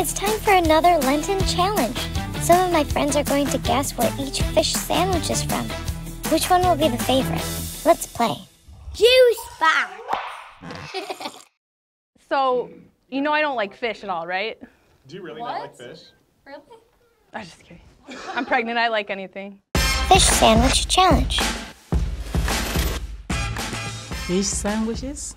It's time for another Lenten challenge. Some of my friends are going to guess where each fish sandwich is from. Which one will be the favorite? Let's play. Juice box! So, you know I don't like fish at all, right? Do you really not like fish? Really? I'm just kidding. I'm pregnant, I like anything. Fish sandwich challenge. Fish sandwiches?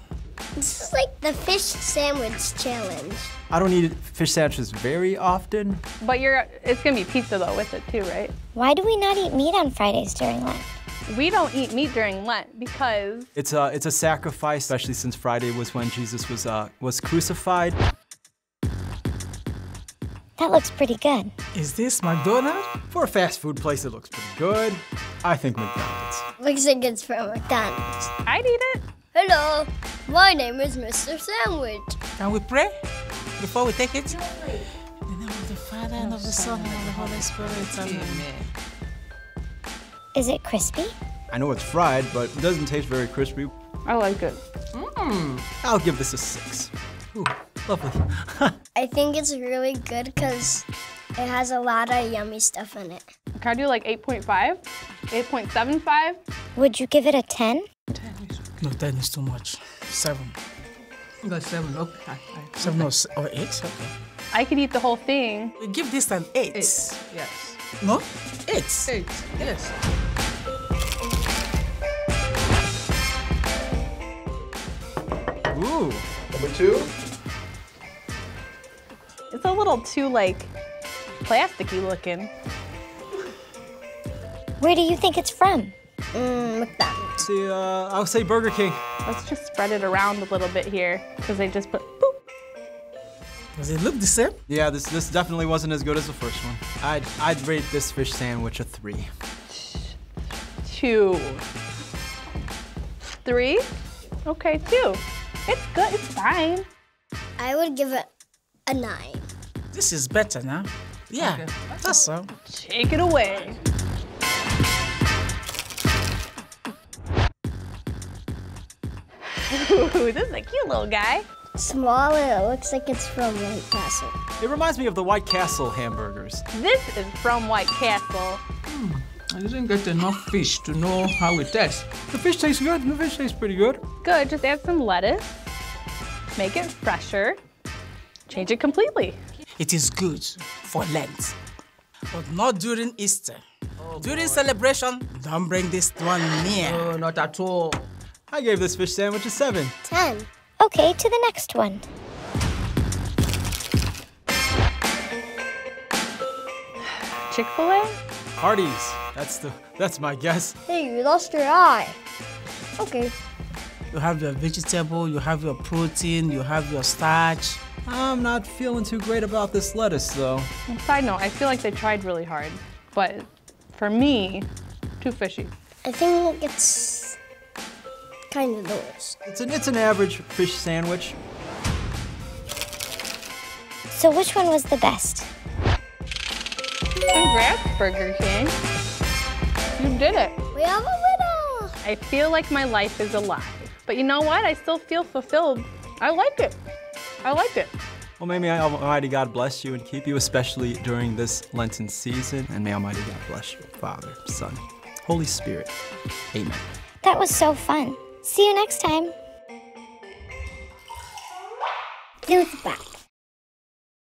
This is like the fish sandwich challenge. I don't eat fish sandwiches very often. But it's gonna be pizza though with it too, right? Why do we not eat meat on Fridays during Lent? We don't eat meat during Lent because it's a sacrifice, especially since Friday was when Jesus was crucified. That looks pretty good. Is this McDonald's? For a fast food place, it looks pretty good. I think McDonald's. Looks like it's from McDonald's. I'd eat it. Hello, my name is Mr. Sandwich. Can we pray before we take it? In the name of the Father, and of the Son, and of the Holy Spirit. Amen. Is it crispy? I know it's fried, but it doesn't taste very crispy. I like it. Mmm. I'll give this a 6. Ooh, lovely. I think it's really good because it has a lot of yummy stuff in it. Can I do like 8.5? 8.75? Would you give it a 10? 10 is okay. No, 10 is too much. 7. You got 7, okay. 7 or 8? Okay. I could eat the whole thing. Give this an 8. 8, yes. No? 8. 8, yes. Ooh. Number 2? It's a little too, like, plasticky looking. Where do you think it's from? McDonald's. See, I would say Burger King. Let's just spread it around a little bit here, because they just put boop. Does it look the same? Yeah, this definitely wasn't as good as the first one. I'd rate this fish sandwich a 3. 2. 3? Okay, 2. It's good, it's fine. I would give it a 9. This is better now. Yeah, okay. That's so. Take it away. Ooh, this is a cute little guy. Small, it looks like it's from White Castle. It reminds me of the White Castle hamburgers. This is from White Castle. I didn't get enough fish to know how it tastes. The fish tastes good. The fish tastes pretty good. Good. Just add some lettuce. Make it fresher. Change it completely. It is good for Lent, but not during Easter. Oh, during celebration, don't bring this one near. No, not at all. I gave this fish sandwich a 7. 10. Okay, to the next one. Chick-fil-A? Hardee's. That's my guess. Hey, you lost your eye. Okay. You have your vegetable, you have your protein, you have your starch. I'm not feeling too great about this lettuce, though. Side note, I feel like they tried really hard, but for me, too fishy. I think it's kind of the worst. It's an average fish sandwich. So which one was the best? Congrats, Burger King. You did it. We have a winner. I feel like my life is alive. But you know what? I still feel fulfilled. I like it. I like it. Well, may Almighty God bless you and keep you, especially during this Lenten season. And may Almighty God bless you, Father, Son, Holy Spirit. Amen. That was so fun. See you next time. Juice box.